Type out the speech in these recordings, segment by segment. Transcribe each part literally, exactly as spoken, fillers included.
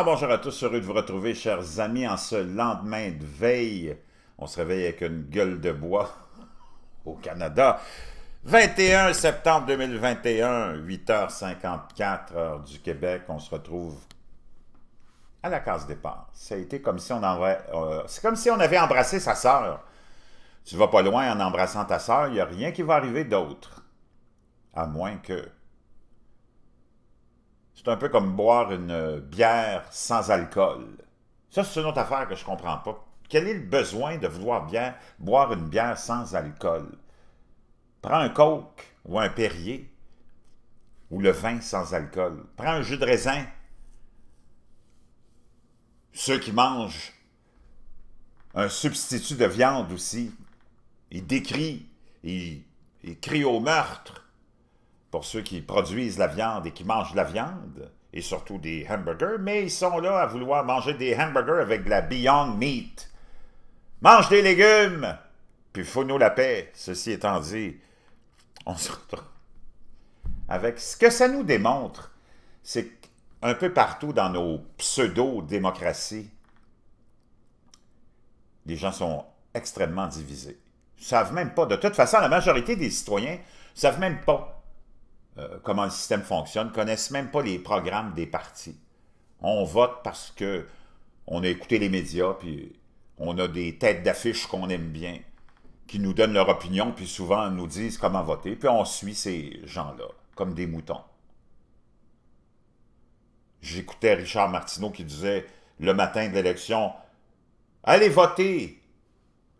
Alors, bonjour à tous, heureux de vous retrouver, chers amis, en ce lendemain de veille. On se réveille avec une gueule de bois au Canada. vingt et un septembre deux mille vingt et un, huit heures cinquante-quatre, heure du Québec, on se retrouve à la case départ. Ça a été comme si on avait, euh, c'est comme si on avait embrassé sa sœur. Tu vas pas loin en embrassant ta sœur, il n'y a rien qui va arriver d'autre. À moins que... C'est un peu comme boire une bière sans alcool. Ça, c'est une autre affaire que je ne comprends pas. Quel est le besoin de vouloir bien boire une bière sans alcool? Prends un Coke ou un Perrier ou le vin sans alcool. Prends un jus de raisin. Ceux qui mangent un substitut de viande aussi, ils décrient, ils, ils crient au meurtre. Pour ceux qui produisent la viande et qui mangent de la viande, et surtout des hamburgers, mais ils sont là à vouloir manger des hamburgers avec de la Beyond Meat. Mange des légumes, puis fous-nous la paix. Ceci étant dit, on se retrouve avec... Ce que ça nous démontre, c'est qu'un peu partout dans nos pseudo-démocraties, les gens sont extrêmement divisés. Ils ne savent même pas. De toute façon, la majorité des citoyens ne savent même pas comment le système fonctionne, ne connaissent même pas les programmes des partis. On vote parce qu'on a écouté les médias, puis on a des têtes d'affiches qu'on aime bien, qui nous donnent leur opinion, puis souvent nous disent comment voter, puis on suit ces gens-là, comme des moutons. J'écoutais Richard Martineau qui disait, le matin de l'élection, « Allez voter!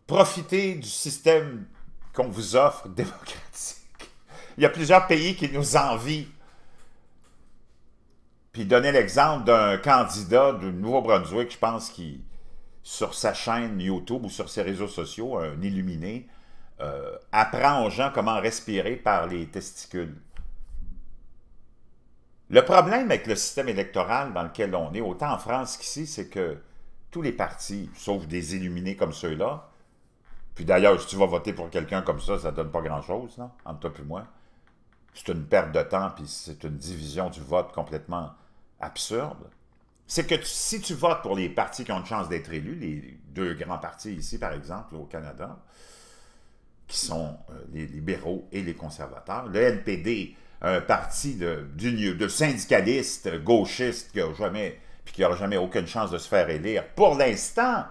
Profitez du système qu'on vous offre démocratique! » Il y a plusieurs pays qui nous envient. Puis donner l'exemple d'un candidat du Nouveau-Brunswick, je pense, qui, sur sa chaîne YouTube ou sur ses réseaux sociaux, un illuminé, euh, apprend aux gens comment respirer par les testicules. Le problème avec le système électoral dans lequel on est, autant en France qu'ici, c'est que tous les partis, sauf des illuminés comme ceux-là, puis d'ailleurs, si tu vas voter pour quelqu'un comme ça, ça ne donne pas grand-chose, non? Entre toi et moi. C'est une perte de temps, puis c'est une division du vote complètement absurde. C'est que tu, si tu votes pour les partis qui ont une chance d'être élus, les deux grands partis ici, par exemple, au Canada, qui sont euh, les libéraux et les conservateurs, le N P D, un parti de, de syndicalistes gauchistes qui n'a jamais, puis qui n'aura jamais aucune chance de se faire élire, pour l'instant.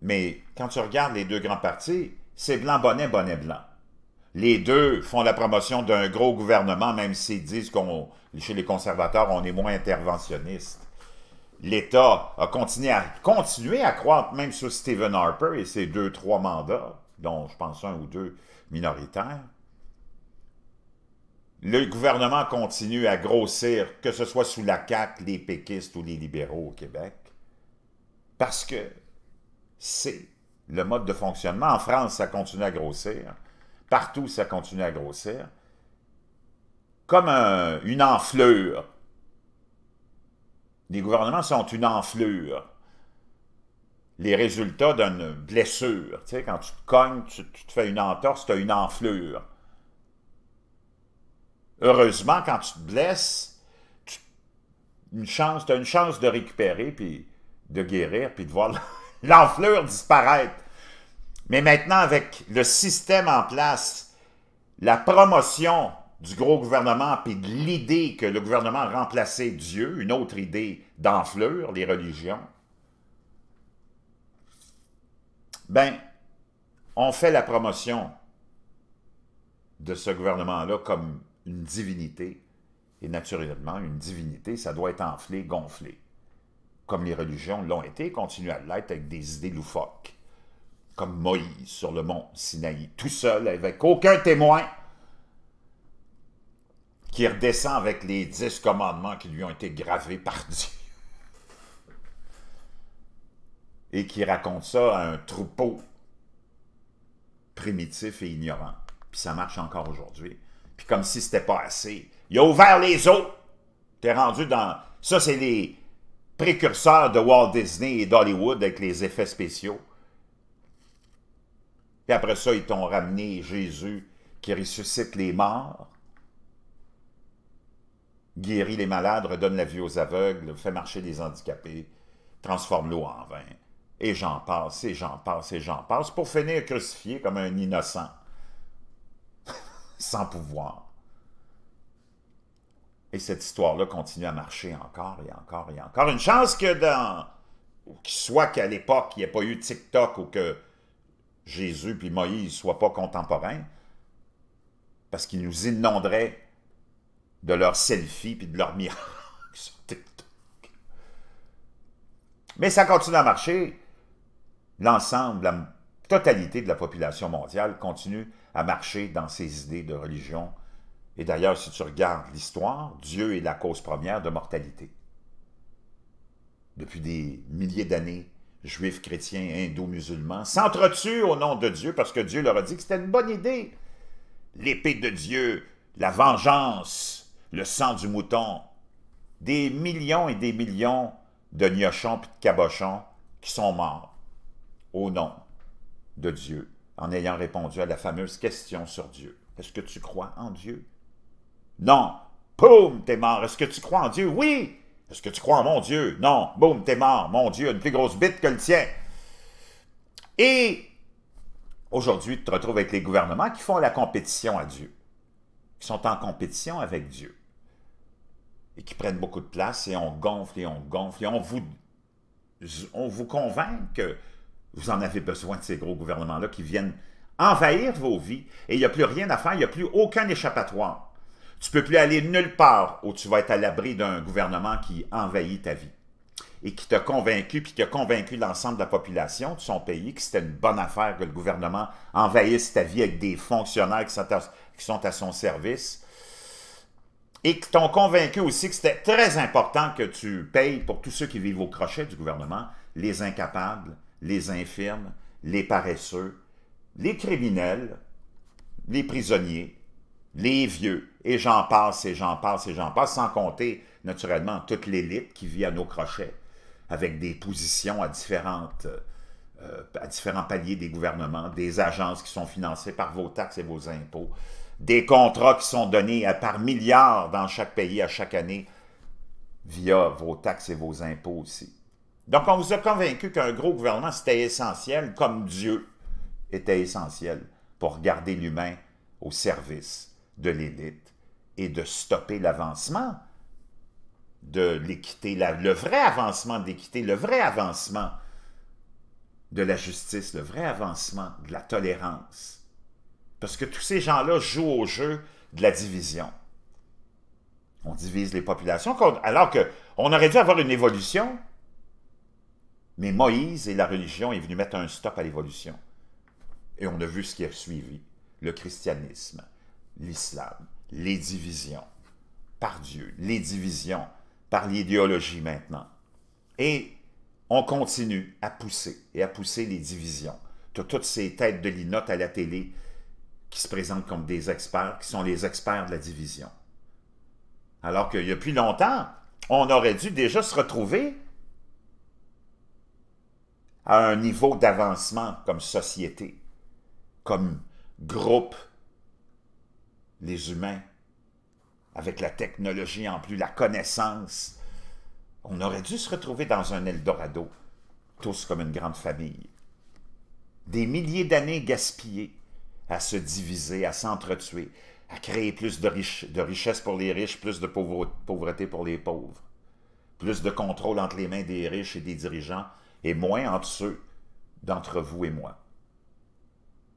Mais quand tu regardes les deux grands partis, c'est blanc, bonnet, bonnet, blanc. Les deux font la promotion d'un gros gouvernement, même s'ils disent qu'on, chez les conservateurs, on est moins interventionniste. L'État a continué à, continué à croître, même sous Stephen Harper et ses deux, trois mandats, dont je pense un ou deux minoritaires. Le gouvernement continue à grossir, que ce soit sous la C A Q, les péquistes ou les libéraux au Québec, parce que c'est le mode de fonctionnement. En France, ça continue à grossir. Partout, ça continue à grossir, comme un, une enflure. Les gouvernements sont une enflure. Les résultats d'une blessure. Tu sais, quand tu te cognes, tu, tu te fais une entorse, tu as une enflure. Heureusement, quand tu te blesses, tu as une chance de récupérer, puis de guérir, puis de voir l'enflure disparaître. Mais maintenant, avec le système en place, la promotion du gros gouvernement puis de l'idée que le gouvernement remplaçait Dieu, une autre idée d'enflure, les religions, ben, on fait la promotion de ce gouvernement-là comme une divinité. Et naturellement, une divinité, ça doit être enflé, gonflé. Comme les religions l'ont été et continuent à l'être avec des idées loufoques. Comme Moïse sur le mont Sinaï, tout seul, avec aucun témoin, qui redescend avec les dix commandements qui lui ont été gravés par Dieu. Et qui raconte ça à un troupeau primitif et ignorant. Puis ça marche encore aujourd'hui. Puis comme si c'était pas assez. Il a ouvert les eaux. T'es rendu dans... Ça, c'est les précurseurs de Walt Disney et d'Hollywood avec les effets spéciaux. Puis après ça, ils t'ont ramené Jésus qui ressuscite les morts. guérit les malades, redonne la vie aux aveugles, fait marcher les handicapés, transforme l'eau en vin. Et j'en passe, et j'en passe, et j'en passe, pour finir crucifié comme un innocent, sans pouvoir. Et cette histoire-là continue à marcher encore et encore et encore. Une chance que dans... soit qu'à l'époque, il n'y ait pas eu TikTok ou que Jésus puis Moïse ne soient pas contemporains, parce qu'ils nous inonderaient de leurs selfies puis de leurs miracles sur TikTok. Mais ça continue à marcher. L'ensemble, la totalité de la population mondiale continue à marcher dans ces idées de religion. Et d'ailleurs, si tu regardes l'histoire, Dieu est la cause première de mortalité. Depuis des milliers d'années, juifs, chrétiens, hindous, musulmans s'entretuent au nom de Dieu parce que Dieu leur a dit que c'était une bonne idée. L'épée de Dieu, la vengeance, le sang du mouton, des millions et des millions de gnochons et de cabochons qui sont morts au nom de Dieu en ayant répondu à la fameuse question sur Dieu. Est-ce que tu crois en Dieu? Non. Poum, t'es mort. Est-ce que tu crois en Dieu? Oui. Est-ce que tu crois en mon Dieu? Non. Boum, t'es mort. Mon Dieu, une plus grosse bite que le tien. Et aujourd'hui, tu te retrouves avec les gouvernements qui font la compétition à Dieu, qui sont en compétition avec Dieu et qui prennent beaucoup de place et on gonfle et on gonfle et on vous, on vous convainc que vous en avez besoin de ces gros gouvernements-là qui viennent envahir vos vies et il n'y a plus rien à faire, il n'y a plus aucun échappatoire. Tu ne peux plus aller nulle part où tu vas être à l'abri d'un gouvernement qui envahit ta vie et qui t'a convaincu, puis qui a convaincu l'ensemble de la population de son pays que c'était une bonne affaire que le gouvernement envahisse ta vie avec des fonctionnaires qui sont à, qui sont à son service et qui t'ont convaincu aussi que c'était très important que tu payes pour tous ceux qui vivent au crochet du gouvernement, les incapables, les infirmes, les paresseux, les criminels, les prisonniers, les vieux, et j'en passe, et j'en passe, et j'en passe, sans compter, naturellement, toute l'élite qui vit à nos crochets, avec des positions à, différentes, euh, à différents paliers des gouvernements, des agences qui sont financées par vos taxes et vos impôts, des contrats qui sont donnés à, par milliards dans chaque pays à chaque année, via vos taxes et vos impôts aussi. Donc, on vous a convaincu qu'un gros gouvernement, c'était essentiel, comme Dieu était essentiel pour garder l'humain au service de l'élite et de stopper l'avancement de l'équité, le vrai avancement de l'équité, le vrai avancement de la justice, le vrai avancement de la tolérance. Parce que tous ces gens-là jouent au jeu de la division. On divise les populations, alors qu'on aurait dû avoir une évolution, mais Moïse et la religion est venu mettre un stop à l'évolution. Et on a vu ce qui a suivi, le christianisme, l'islam, les divisions par Dieu, les divisions par l'idéologie maintenant. Et on continue à pousser et à pousser les divisions. Tu as toutes ces têtes de linotte à la télé qui se présentent comme des experts, qui sont les experts de la division. Alors qu'il y a plus longtemps, on aurait dû déjà se retrouver à un niveau d'avancement comme société, comme groupe, les humains, avec la technologie en plus, la connaissance, on aurait dû se retrouver dans un Eldorado, tous comme une grande famille. Des milliers d'années gaspillées à se diviser, à s'entretuer, à créer plus de, riche, de richesse pour les riches, plus de pauvreté pour les pauvres, plus de contrôle entre les mains des riches et des dirigeants, et moins entre ceux d'entre vous et moi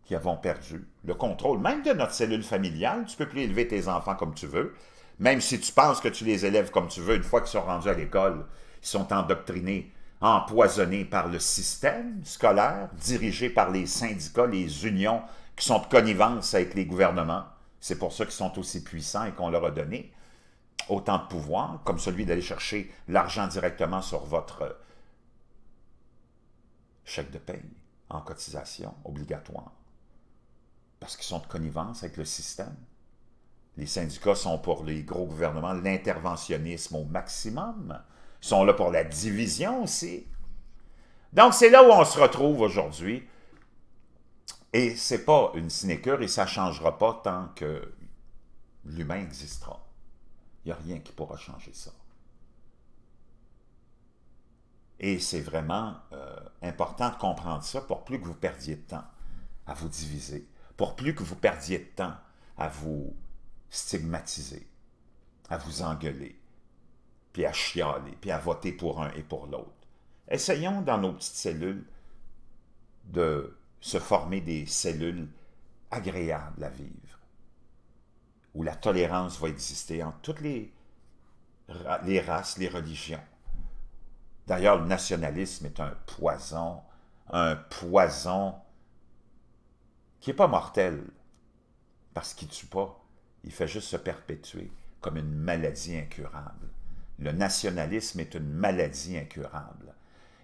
qui avons perdu le contrôle, même de notre cellule familiale. Tu ne peux plus élever tes enfants comme tu veux, même si tu penses que tu les élèves comme tu veux, une fois qu'ils sont rendus à l'école, ils sont endoctrinés, empoisonnés par le système scolaire, dirigé par les syndicats, les unions, qui sont de connivence avec les gouvernements. C'est pour ça qu'ils sont aussi puissants et qu'on leur a donné autant de pouvoir, comme celui d'aller chercher l'argent directement sur votre chèque de paye en cotisation obligatoire. Parce qu'ils sont de connivence avec le système. Les syndicats sont pour les gros gouvernements, l'interventionnisme au maximum. Ils sont là pour la division aussi. Donc, c'est là où on se retrouve aujourd'hui. Et ce n'est pas une sinécure et ça ne changera pas tant que l'humain existera. Il n'y a rien qui pourra changer ça. Et c'est vraiment euh, important de comprendre ça pour plus que vous perdiez de temps à vous diviser, pour plus que vous perdiez de temps à vous stigmatiser, à vous engueuler, puis à chialer, puis à voter pour un et pour l'autre. Essayons dans nos petites cellules de se former des cellules agréables à vivre, où la tolérance va exister entre toutes les, ra les races, les religions. D'ailleurs, le nationalisme est un poison, un poison qui n'est pas mortel, parce qu'il ne tue pas, il fait juste se perpétuer comme une maladie incurable. Le nationalisme est une maladie incurable.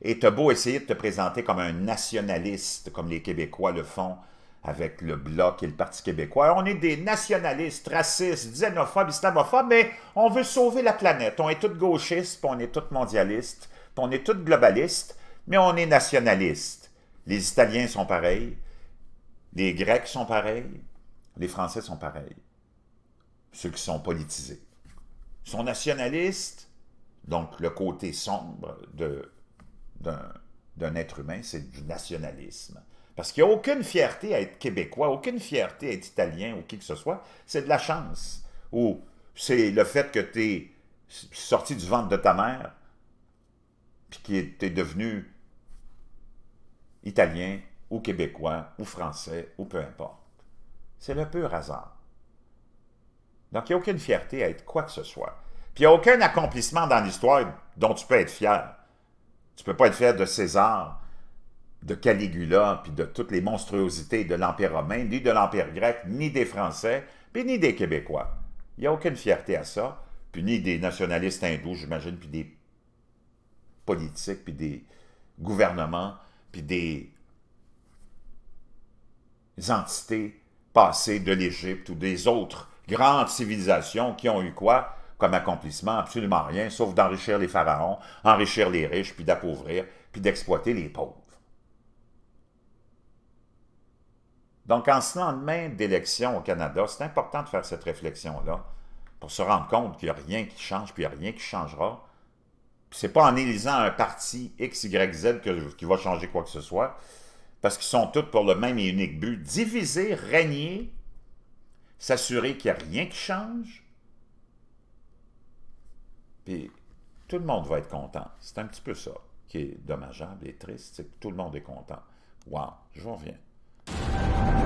Et t'as beau essayer de te présenter comme un nationaliste, comme les Québécois le font avec le Bloc et le Parti québécois. Alors, on est des nationalistes, racistes, xénophobes, islamophobes, mais on veut sauver la planète. On est tous gauchistes, puis on est tous mondialistes, puis on est tous globalistes, mais on est nationalistes. Les Italiens sont pareils, les Grecs sont pareils, les Français sont pareils. Ceux qui sont politisés sont nationalistes, donc le côté sombre de... d'un être humain, c'est du nationalisme. Parce qu'il n'y a aucune fierté à être Québécois, aucune fierté à être Italien ou qui que ce soit. C'est de la chance. Ou c'est le fait que tu es sorti du ventre de ta mère puis que tu es devenu Italien ou Québécois ou Français ou peu importe. C'est le pur hasard. Donc, il n'y a aucune fierté à être quoi que ce soit. Puis il n'y a aucun accomplissement dans l'histoire dont tu peux être fier. Tu ne peux pas être fier de César, de Caligula, puis de toutes les monstruosités de l'Empire romain, ni de l'Empire grec, ni des Français, puis ni des Québécois. Il n'y a aucune fierté à ça, puis ni des nationalistes hindous, j'imagine, puis des politiques, puis des gouvernements, puis des entités passées de l'Égypte ou des autres grandes civilisations qui ont eu quoi? Comme accomplissement, absolument rien, sauf d'enrichir les pharaons, enrichir les riches, puis d'appauvrir, puis d'exploiter les pauvres. Donc, en ce lendemain d'élection au Canada, c'est important de faire cette réflexion-là pour se rendre compte qu'il n'y a rien qui change, puis il n'y a rien qui changera. Ce n'est pas en élisant un parti X, Y, Z qui va changer quoi que ce soit, parce qu'ils sont tous pour le même et unique but, diviser, régner, s'assurer qu'il n'y a rien qui change, puis tout le monde va être content. C'est un petit peu ça qui est dommageable et triste, c'est que tout le monde est content. Wow, je vous reviens.